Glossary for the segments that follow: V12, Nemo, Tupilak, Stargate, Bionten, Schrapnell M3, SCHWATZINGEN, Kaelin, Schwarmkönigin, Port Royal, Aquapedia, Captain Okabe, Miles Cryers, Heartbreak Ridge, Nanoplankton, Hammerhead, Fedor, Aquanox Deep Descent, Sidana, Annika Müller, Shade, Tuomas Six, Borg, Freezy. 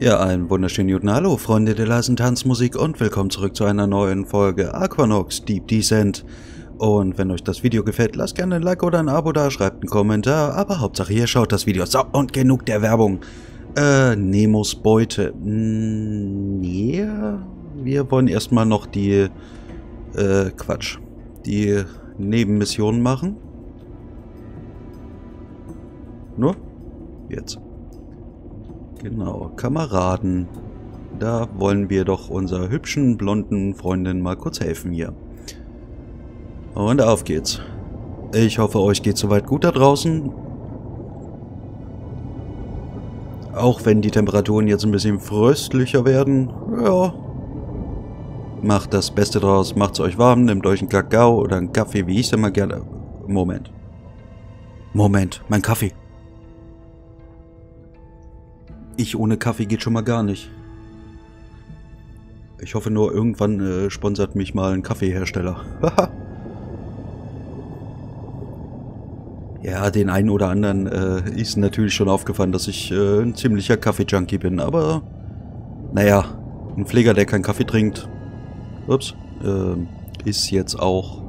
Ja, einen wunderschönen guten Hallo, Freunde der leisen Tanzmusik und willkommen zurück zu einer neuen Folge Aquanox Deep Descent. Und wenn euch das Video gefällt, lasst gerne ein Like oder ein Abo da, schreibt einen Kommentar, aber Hauptsache ihr schaut das Video. So, und genug der Werbung. Nemos Beute. Nee, wir wollen erstmal noch die, die Nebenmissionen machen. Nur? Jetzt. Genau, Kameraden. Da wollen wir doch unserer hübschen, blonden Freundin mal kurz helfen hier. Und auf geht's. Ich hoffe, euch geht's soweit gut da draußen. Auch wenn die Temperaturen jetzt ein bisschen fröstlicher werden. Ja. Macht das Beste draus, macht's euch warm, nehmt euch einen Kakao oder einen Kaffee, wie ich es immer gerne... Moment. Moment, mein Kaffee. Ich ohne Kaffee geht schon mal gar nicht. Ich hoffe nur, irgendwann sponsert mich mal ein Kaffeehersteller. Haha. Ja, den einen oder anderen ist natürlich schon aufgefallen, dass ich ein ziemlicher Kaffee-Junkie bin. Aber, naja, ein Pfleger, der keinen Kaffee trinkt, ups, ist jetzt auch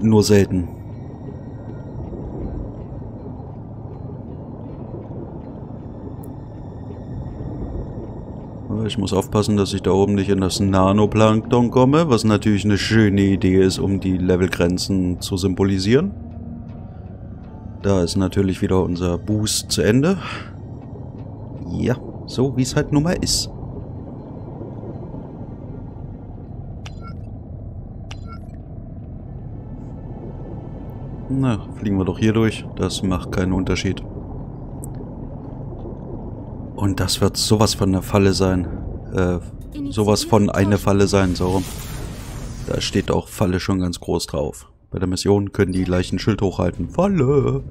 nur selten. Ich muss aufpassen, dass ich da oben nicht in das Nanoplankton komme, was natürlich eine schöne Idee ist, um die Levelgrenzen zu symbolisieren. Da ist natürlich wieder unser Boost zu Ende. Ja, so wie es halt nun mal ist. Na, fliegen wir doch hier durch. Das macht keinen Unterschied. Und das wird sowas von eine Falle sein. Sowas von eine Falle sein, so rum. Da steht auch Falle schon ganz groß drauf. Bei der Mission können die gleich ein Schild hochhalten. Falle!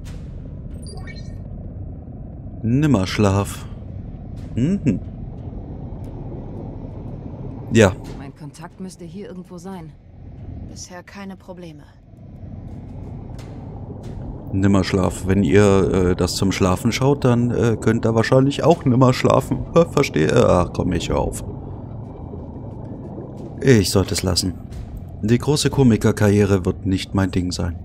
Nimmerschlaf. Mhm. Ja. Mein Kontakt müsste hier irgendwo sein. Bisher keine Probleme. Nimmerschlaf. Wenn ihr das zum Schlafen schaut, dann könnt ihr wahrscheinlich auch nimmer schlafen. Verstehe? Ach komm, ich hör auf. Ich sollte es lassen. Die große Komikerkarriere wird nicht mein Ding sein.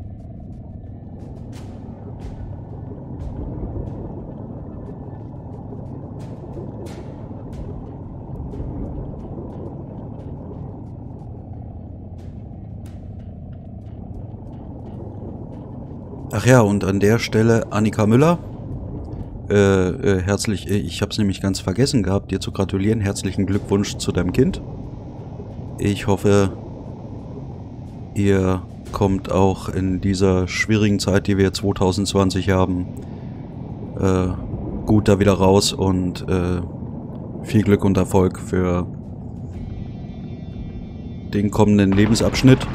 Ach ja, und an der Stelle Annika Müller, herzlich, ich habe es nämlich ganz vergessen gehabt, dir zu gratulieren. Herzlichen Glückwunsch zu deinem Kind. Ich hoffe, ihr kommt auch in dieser schwierigen Zeit, die wir 2020 haben, gut da wieder raus und viel Glück und Erfolg für den kommenden Lebensabschnitt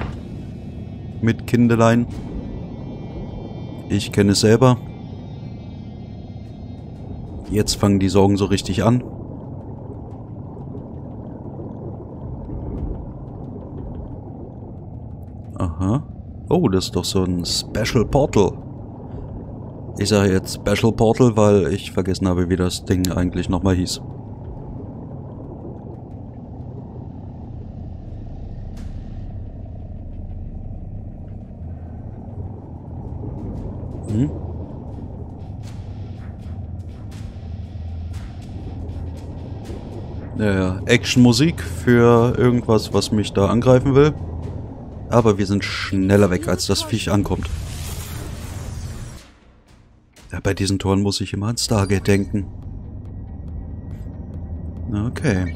mit Kindelein. Ich kenne es selber. Jetzt fangen die Sorgen so richtig an. Aha. Oh, das ist doch so ein Special Portal. Ich sage jetzt Special Portal, weil ich vergessen habe, wie das Ding eigentlich nochmal hieß. Ja, Action-Musik für irgendwas, was mich da angreifen will. Aber wir sind schneller weg, als das Viech ankommt. Ja, bei diesen Toren muss ich immer an Stargate denken. Okay.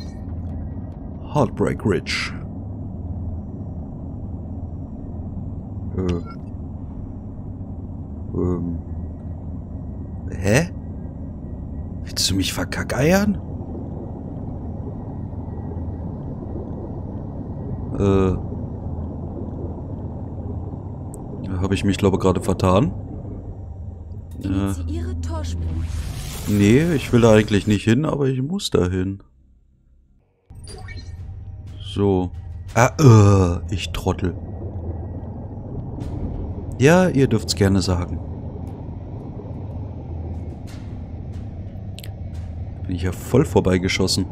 Heartbreak Ridge. Hä? Willst du mich verkackeiern? Habe ich mich, glaube ich, gerade vertan. Nee, ich will da eigentlich nicht hin, aber ich muss da hin. So. Ich Trottel. Ja, ihr dürft's gerne sagen. Bin ich ja voll vorbeigeschossen.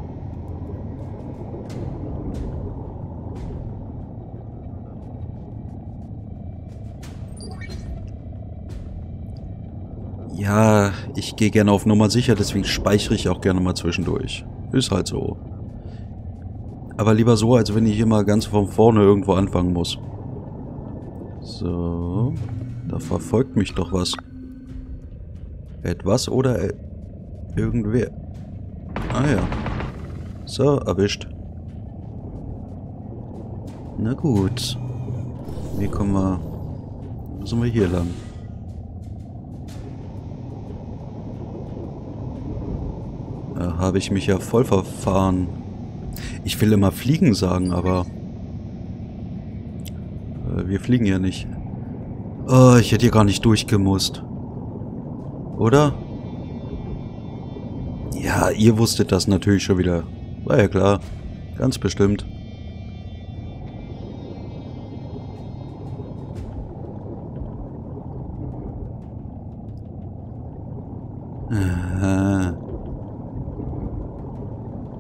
Ja, ich gehe gerne auf Nummer sicher, deswegen speichere ich auch gerne mal zwischendurch. Ist halt so. Aber lieber so, als wenn ich immer ganz von vorne irgendwo anfangen muss. So. Da verfolgt mich doch was. Etwas oder irgendwer. Ah ja. So, erwischt. Na gut. Wie kommen wir... Müssen wir hier lang? Da habe ich mich ja voll verfahren. Ich will immer fliegen sagen, aber... wir fliegen ja nicht. Oh, ich hätte hier gar nicht durchgemusst. Oder? Ja, ihr wusstet das natürlich schon wieder. War ja klar. Ganz bestimmt.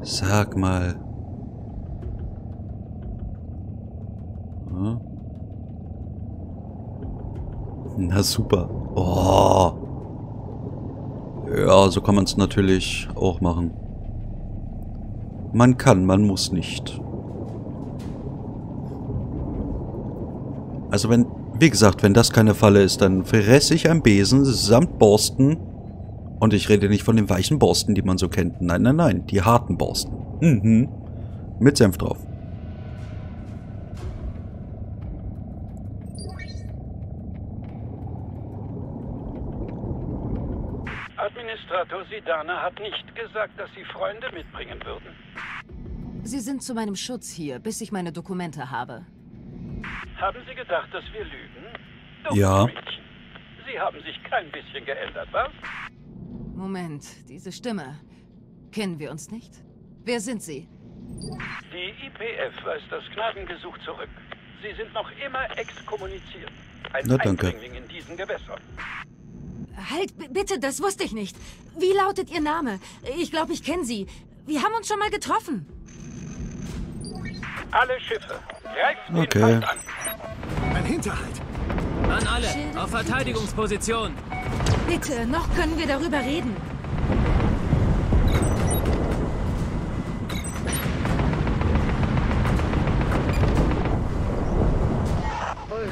Sag mal. Na super. Oh. Ja, so kann man es natürlich auch machen. Man kann, man muss nicht. Also wenn, wie gesagt, wenn das keine Falle ist, dann fresse ich einen Besen samt Borsten. Und ich rede nicht von den weichen Borsten, die man so kennt. Nein, nein, nein, die harten Borsten. Mhm. Mit Senf drauf. Administrator Sidana hat nicht gesagt, dass Sie Freunde mitbringen würden. Sie sind zu meinem Schutz hier, bis ich meine Dokumente habe. Haben Sie gedacht, dass wir lügen? Doch, ja. Mädchen. Sie haben sich kein bisschen geändert, was? Moment, diese Stimme. Kennen wir uns nicht? Wer sind Sie? Die IPF weist das Gnadengesuch zurück. Sie sind noch immer exkommuniziert. Ein Eindringling in diesen Gewässern. Halt, bitte, das wusste ich nicht. Wie lautet Ihr Name? Ich glaube, ich kenne Sie. Wir haben uns schon mal getroffen. Alle Schiffe, greift den Feind an. Ein Hinterhalt. An alle, auf Verteidigungsposition. Bitte, noch können wir darüber reden.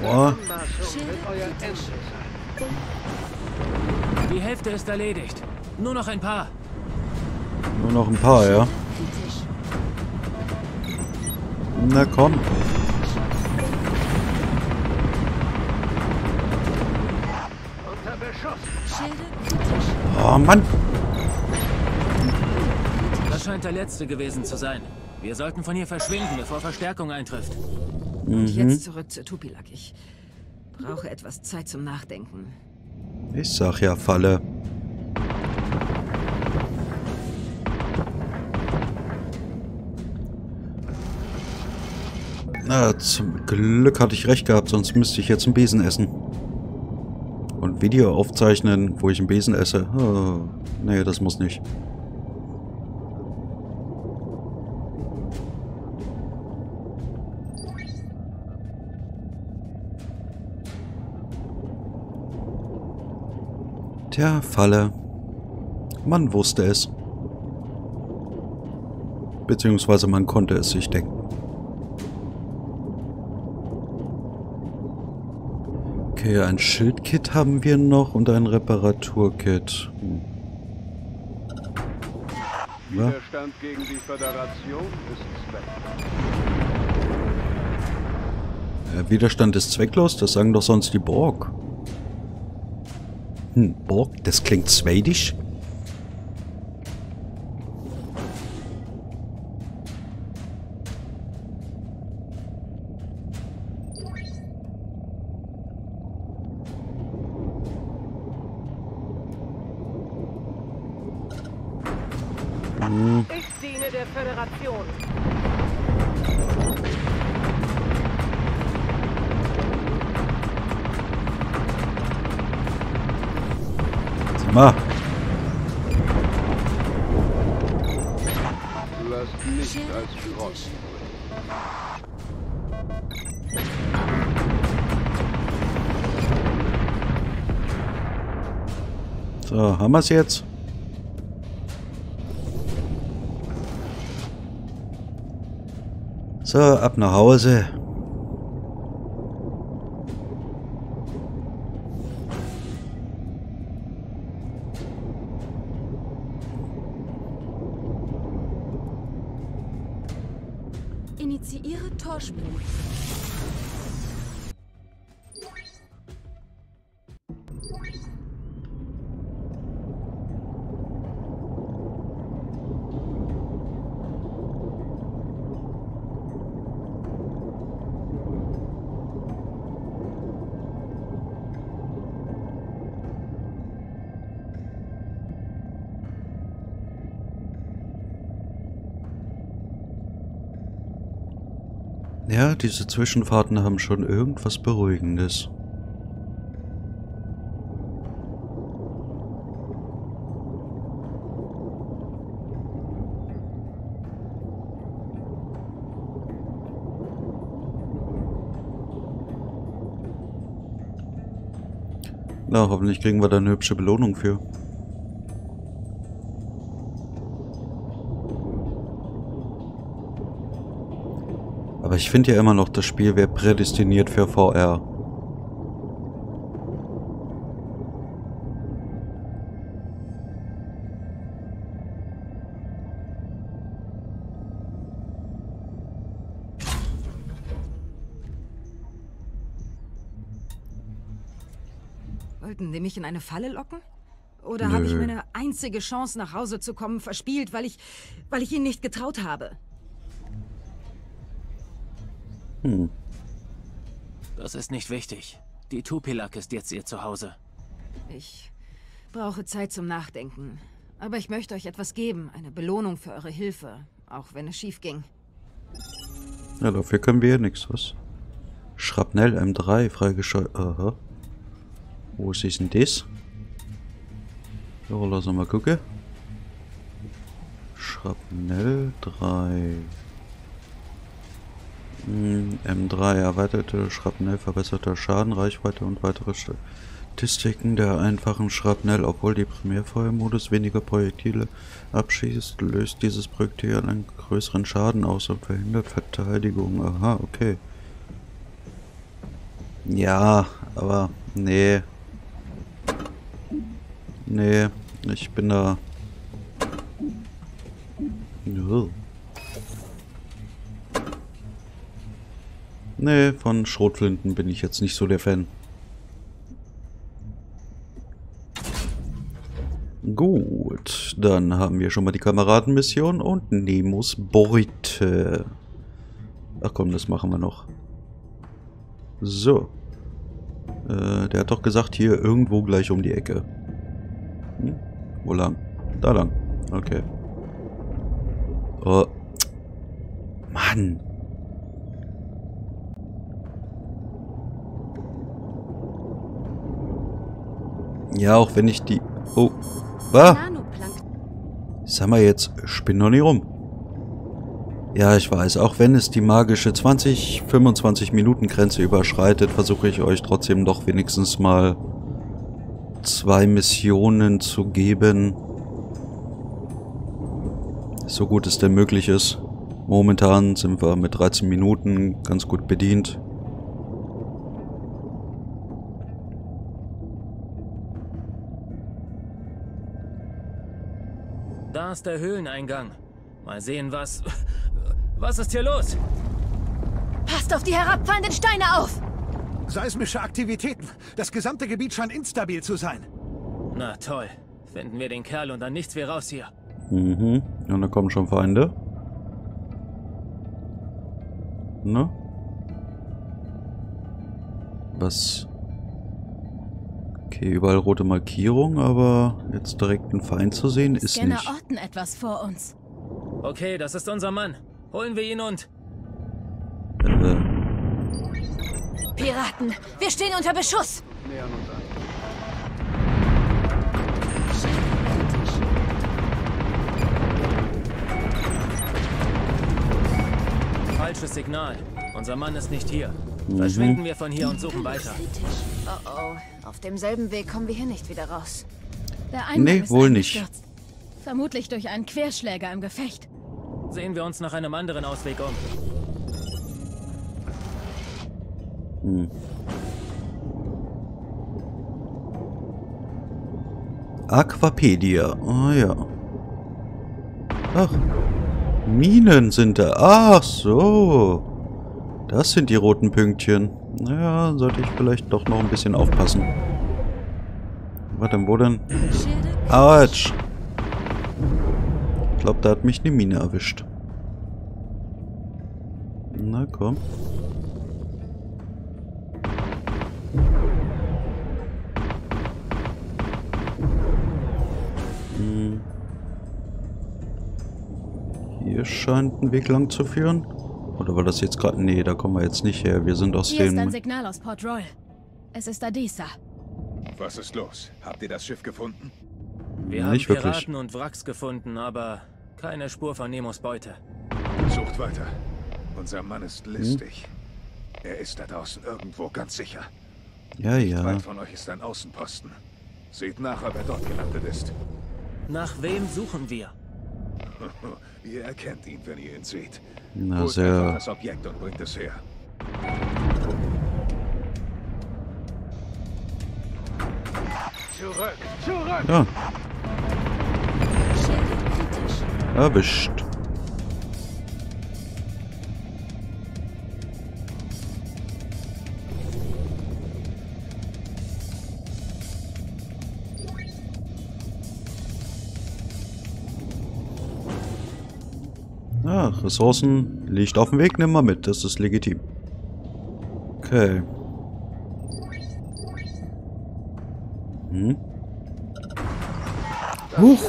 Boah. Die Hälfte ist erledigt. Nur noch ein paar. Nur noch ein paar, ja. Na komm. Oh Mann. Das scheint der letzte gewesen zu sein. Wir sollten von hier verschwinden, bevor Verstärkung eintrifft. Und jetzt zurück zu Tupilak. Ich brauche etwas Zeit zum Nachdenken. Ich sag ja, Falle. Na, zum Glück hatte ich recht gehabt, sonst müsste ich jetzt einen Besen essen. Und Video aufzeichnen, wo ich einen Besen esse. Oh, nee, das muss nicht. Tja, Falle. Man wusste es. Beziehungsweise man konnte es sich denken. Okay, ein Schildkit haben wir noch und ein Reparaturkit. Ja. Widerstand gegen die Föderation ist zwecklos. Ja, Widerstand ist zwecklos, das sagen doch sonst die Borg. Borg, das klingt schwedisch. Ich diene der Föderation. das nicht als Schrott. So, haben wir es jetzt? So, ab nach Hause. Initiiere Torspiel. Ja, diese Zwischenfahrten haben schon irgendwas Beruhigendes. Na, hoffentlich kriegen wir da eine hübsche Belohnung für. Aber ich finde ja immer noch, das Spiel wäre prädestiniert für VR. Wollten die mich in eine Falle locken? Oder habe ich meine einzige Chance, nach Hause zu kommen, verspielt, weil ich ihnen nicht getraut habe? Hm. Das ist nicht wichtig. Die Tupilak ist jetzt ihr Zuhause. Ich brauche Zeit zum Nachdenken. Aber ich möchte euch etwas geben, eine Belohnung für eure Hilfe, auch wenn es schief ging. Ja, dafür können wir ja nichts, was? Schrapnell M3 freigeschaltet. Aha. Wo ist denn das? Ja, lass mal gucken. Schrapnell 3. M3 erweiterte Schrapnell, verbesserter Schaden, Reichweite und weitere Statistiken der einfachen Schrapnell. Obwohl die Primärfeuermodus weniger Projektile abschießt, löst dieses Projektil einen größeren Schaden aus und verhindert Verteidigung. Aha, okay. Ja, aber nee. Nee, ich bin da... Oh. Nee, von Schrotflinten bin ich jetzt nicht so der Fan. Gut, dann haben wir schon mal die Kameradenmission und Nemos Beute. Ach komm, das machen wir noch. So. Der hat doch gesagt, hier irgendwo gleich um die Ecke. Hm? Wo lang? Da lang. Okay. Oh. Mann. Ja, auch wenn ich die... Oh. Ah. Sag mal jetzt, spinn doch nicht rum. Ja, ich weiß, auch wenn es die magische 20-25-Minuten-Grenze überschreitet, versuche ich euch trotzdem doch wenigstens mal 2 Missionen zu geben. So gut es denn möglich ist. Momentan sind wir mit 13 Minuten ganz gut bedient. Da ist der Höhleneingang. Mal sehen, was... Was ist hier los? Passt auf die herabfallenden Steine auf! Seismische Aktivitäten. Das gesamte Gebiet scheint instabil zu sein. Na toll. Finden wir den Kerl und dann nichts wie raus hier. Mhm. Und da kommen schon Feinde. Ne? Was... Okay, überall rote Markierung, aber jetzt direkt einen Feind zu sehen ist nicht. Scanner orten etwas vor uns. Okay, das ist unser Mann. Holen wir ihn und... Piraten, wir stehen unter Beschuss. Nähern uns an. das Signal. Unser Mann ist nicht hier. Verschwinden wir von hier und suchen weiter. Oh oh, auf demselben Weg kommen wir hier nicht wieder raus. Der Eingang ist wohl nicht. Vermutlich durch einen Querschläger im Gefecht. Sehen wir uns nach einem anderen Ausweg um. Hm. Aquapedia. Oh ja. Ach. Minen sind da. Ach so. Das sind die roten Pünktchen. Naja, sollte ich vielleicht doch noch ein bisschen aufpassen. Warte, wo denn? Autsch. Ich glaube, da hat mich eine Mine erwischt. Na komm. Hm. Hier scheint ein Weg lang zu führen. Oder war das jetzt gerade... Nee, da kommen wir jetzt nicht her. Wir sind aus dem... Hier ist ein Signal aus Port Royal. Es ist Adisa. Was ist los? Habt ihr das Schiff gefunden? Wir haben Piraten und Wracks gefunden, aber... keine Spur von Nemos Beute. Sucht weiter. Unser Mann ist listig. Hm? Er ist da draußen irgendwo, ganz sicher. Ja, ja. Nicht weit von euch ist ein Außenposten. Seht nachher, wer dort gelandet ist. Nach wem suchen wir? Ihr erkennt ihn, wenn ihr ihn seht. Na sehr. Das Objekt und bringt es her. Zurück, zurück! Ja. Erwischt. Ah, Ressourcen. Licht auf dem Weg, nimm mal mit. Das ist legitim. Okay. Hm. Huch!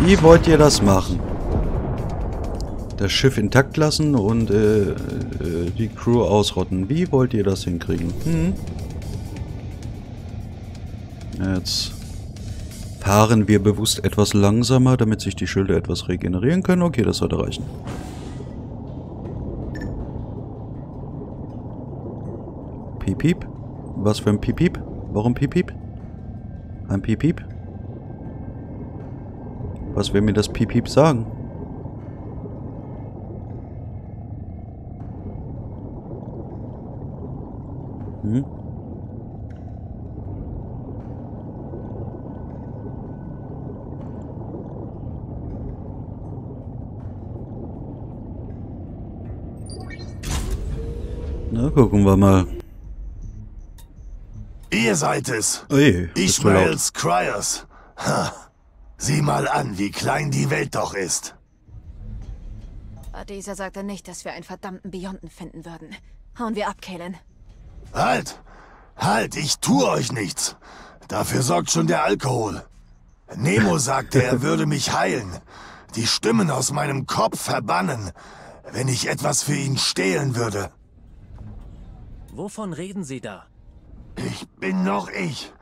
Wie wollt ihr das machen? Das Schiff intakt lassen und die Crew ausrotten. Wie wollt ihr das hinkriegen? Hm. Jetzt fahren wir bewusst etwas langsamer, damit sich die Schilde etwas regenerieren können. Okay, das sollte reichen. Piep, piep. Was für ein Piep, piep? Warum Piep, piep? Ein Piep, piep? Was will mir das Piep, piep sagen? Hm? Na, gucken wir mal. Ihr seid es. Oje, ich Miles Cryers. Ha. Sieh mal an, wie klein die Welt doch ist. Adisa sagte nicht, dass wir einen verdammten Bionten finden würden. Hauen wir ab, Kaelin. Halt! Halt, ich tue euch nichts. Dafür sorgt schon der Alkohol. Nemo sagte, er würde mich heilen. Die Stimmen aus meinem Kopf verbannen, wenn ich etwas für ihn stehlen würde. Wovon reden Sie da? Ich bin noch ich.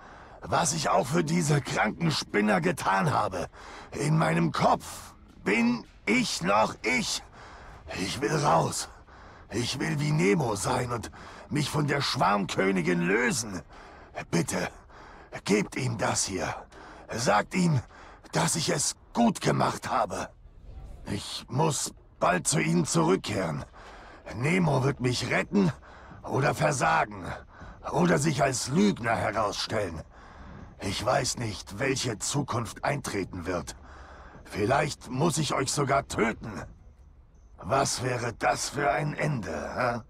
Was ich auch für diese kranken Spinner getan habe. In meinem Kopf bin ich noch ich. Ich will raus. Ich will wie Nemo sein und mich von der Schwarmkönigin lösen. Bitte, gebt ihm das hier. Sagt ihm, dass ich es gut gemacht habe. Ich muss bald zu ihnen zurückkehren. Nemo wird mich retten. Oder versagen. Oder sich als Lügner herausstellen. Ich weiß nicht, welche Zukunft eintreten wird. Vielleicht muss ich euch sogar töten. Was wäre das für ein Ende, hä?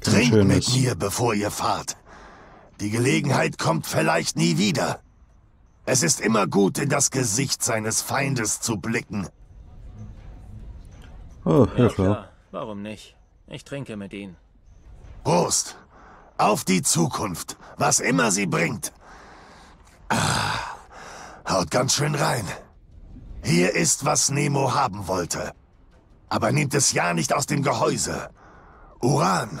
Trinkt mit mir, bevor ihr fahrt. Die Gelegenheit kommt vielleicht nie wieder. Es ist immer gut, in das Gesicht seines Feindes zu blicken. Oh, ja klar. Warum nicht? Ich trinke mit ihnen. Prost! Auf die Zukunft, was immer sie bringt. Ah, haut ganz schön rein. Hier ist, was Nemo haben wollte. Aber nehmt es ja nicht aus dem Gehäuse. Uran,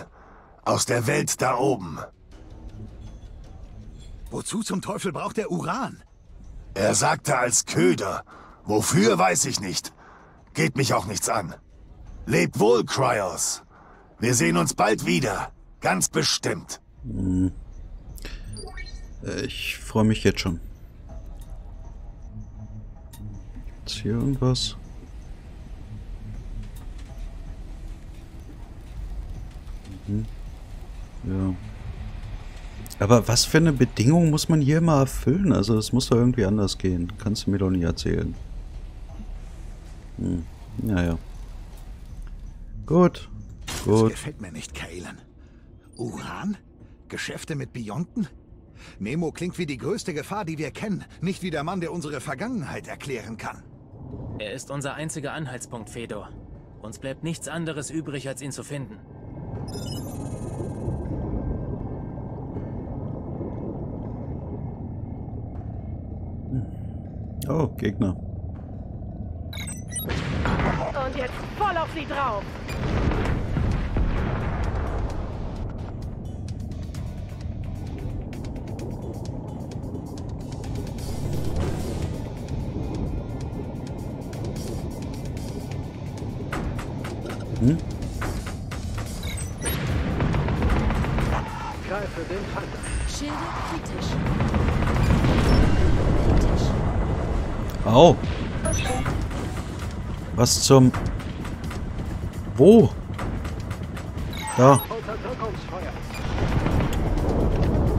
aus der Welt da oben. Wozu zum Teufel braucht er Uran? Er sagte als Köder. Wofür, weiß ich nicht. Geht mich auch nichts an. Lebt wohl, Cryers. Wir sehen uns bald wieder. Ganz bestimmt. Hm. Ich freue mich jetzt schon. Ist hier irgendwas? Mhm. Ja. Aber was für eine Bedingung muss man hier immer erfüllen? Also das muss doch irgendwie anders gehen. Kannst du mir doch nicht erzählen. Hm. Naja. Gut. Gut. Das gefällt mir nicht, Kaelin. Uran? Geschäfte mit Bionten? Nemo klingt wie die größte Gefahr, die wir kennen. Nicht wie der Mann, der unsere Vergangenheit erklären kann. Er ist unser einziger Anhaltspunkt, Fedor. Uns bleibt nichts anderes übrig, als ihn zu finden. Oh, Gegner. Und jetzt voll auf sie drauf. Hm? Greife den Hand. Schilde kritisch. Au. Was zum... Wo? Da.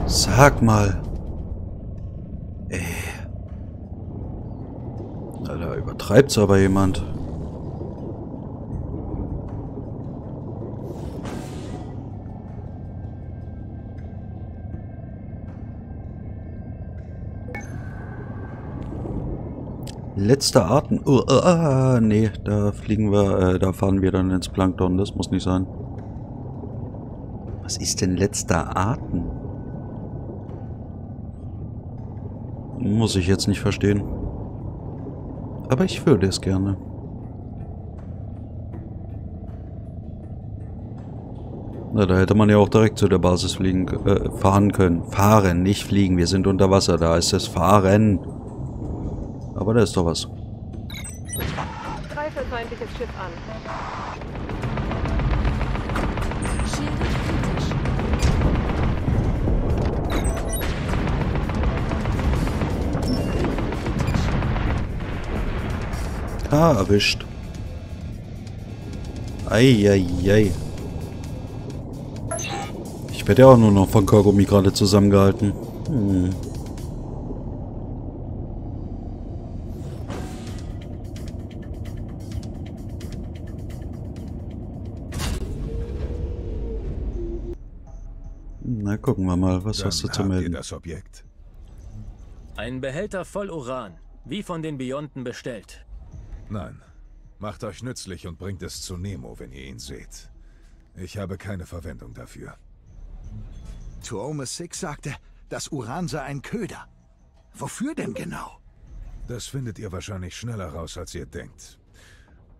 Sag mal. Ey. Na, da übertreibt's aber jemand. Letzter Atem. Nee, da fliegen wir, da fahren wir dann ins Plankton. Das muss nicht sein. Was ist denn letzter Atem? Muss ich jetzt nicht verstehen. Aber ich würde es gerne. Na, da hätte man ja auch direkt zu der Basis fliegen, fahren können. Fahren, nicht fliegen. Wir sind unter Wasser. Da ist das Fahren. Aber da ist doch was. Greife feindliches Schiff an. Schilde kritisch. Kritisch. Ah, erwischt. Eieiei. Ich werde ja auch nur noch von Kaugummi gerade zusammengehalten. Hm. Na, gucken wir mal, was hast du zu melden? Das Objekt. Ein Behälter voll Uran, wie von den Bionten bestellt. Nein, macht euch nützlich und bringt es zu Nemo, wenn ihr ihn seht. Ich habe keine Verwendung dafür. Tuomas Six sagte, das Uran sei ein Köder. Wofür denn genau? Das findet ihr wahrscheinlich schneller raus, als ihr denkt.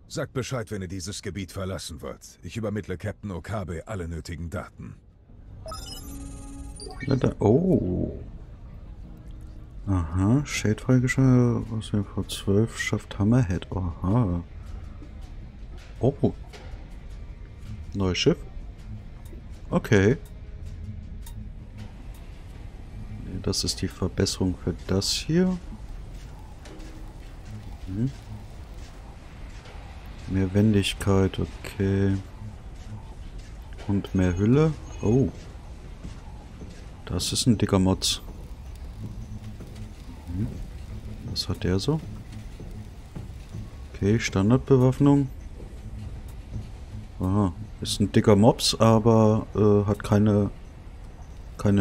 Sagt Bescheid, wenn ihr dieses Gebiet verlassen wollt. Ich übermittle Captain Okabe alle nötigen Daten. Oh. Aha, Shade freigeschaltet aus dem V12 schafft Hammerhead. Aha. Oh. Neues Schiff. Okay. Das ist die Verbesserung für das hier. Hm. Mehr Wendigkeit, okay. Und mehr Hülle. Oh. Das ist ein dicker Motz. Hm. Was hat der so? Okay, Standardbewaffnung. Aha, ist ein dicker Mops, aber hat keine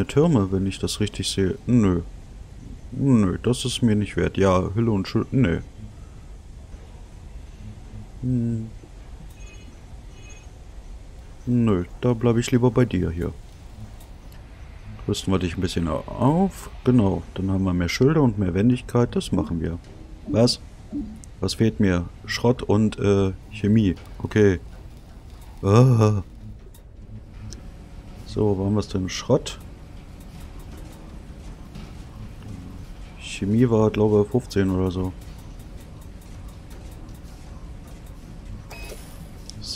Türme, wenn ich das richtig sehe. Nö. Nö, das ist mir nicht wert. Ja, Hülle und Schild. Nö. Hm. Nö, da bleibe ich lieber bei dir hier. Rüsten wir dich ein bisschen auf. Genau, dann haben wir mehr Schilder und mehr Wendigkeit. Das machen wir. Was? Was fehlt mir? Schrott und Chemie. Okay. Ah. So, wo haben wir es denn? Schrott. Chemie war, glaube ich, 15 oder so.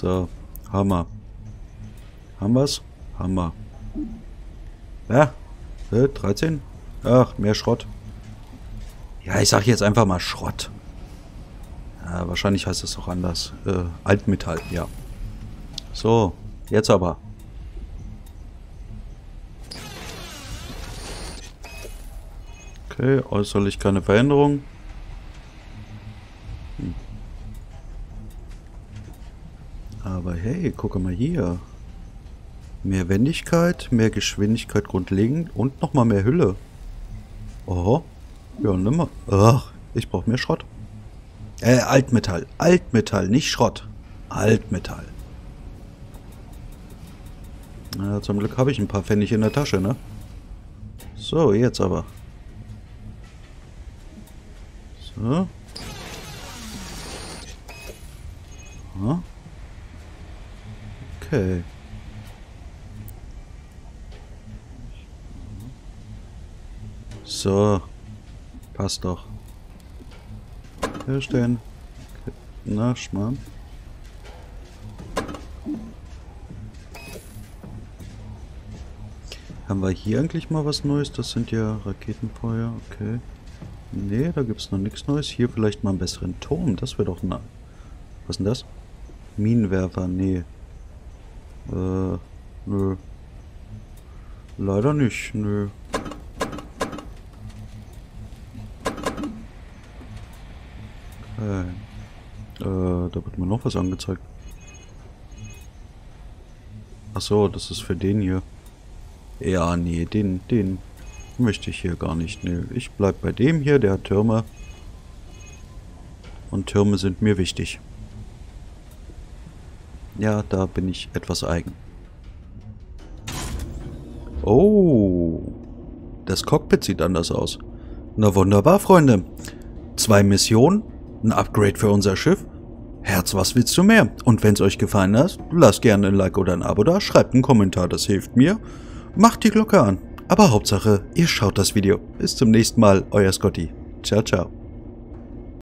So, Hammer. Haben wir's? Hammer. Ja, 13. Ach, mehr Schrott. Ja, ich sag jetzt einfach mal Schrott. Ja, wahrscheinlich heißt es auch anders. Altmetall, ja. So, jetzt aber. Okay, äußerlich keine Veränderung. Aber hey, guck mal hier. Mehr Wendigkeit, mehr Geschwindigkeit grundlegend und nochmal mehr Hülle. Oho. Ja, nimmer. Ach, ich brauche mehr Schrott. Altmetall. Altmetall, nicht Schrott. Altmetall. Na, zum Glück habe ich ein paar Pfennig in der Tasche, ne? So, jetzt aber. So. Ja. Okay. So. Passt doch. Herstellen. Na, Schmarrn. Haben wir hier eigentlich mal was Neues? Das sind ja Raketenfeuer. Okay. Nee, da gibt es noch nichts Neues. Hier vielleicht mal einen besseren Turm. Das wäre doch nah. Was ist denn das? Minenwerfer. Nee. Nö. Leider nicht. Nö. Da wird mir noch was angezeigt. Ach so, das ist für den hier. Ja, nee, den möchte ich hier gar nicht. Nee, ich bleib bei dem hier, der hat Türme. Und Türme sind mir wichtig. Ja, da bin ich etwas eigen. Oh, das Cockpit sieht anders aus. Na wunderbar, Freunde. 2 Missionen. Ein Upgrade für unser Schiff. Herz, was willst du mehr? Und wenn es euch gefallen hat, lasst gerne ein Like oder ein Abo da, schreibt einen Kommentar, das hilft mir. Macht die Glocke an. Aber Hauptsache, ihr schaut das Video. Bis zum nächsten Mal, euer Scotty. Ciao, ciao.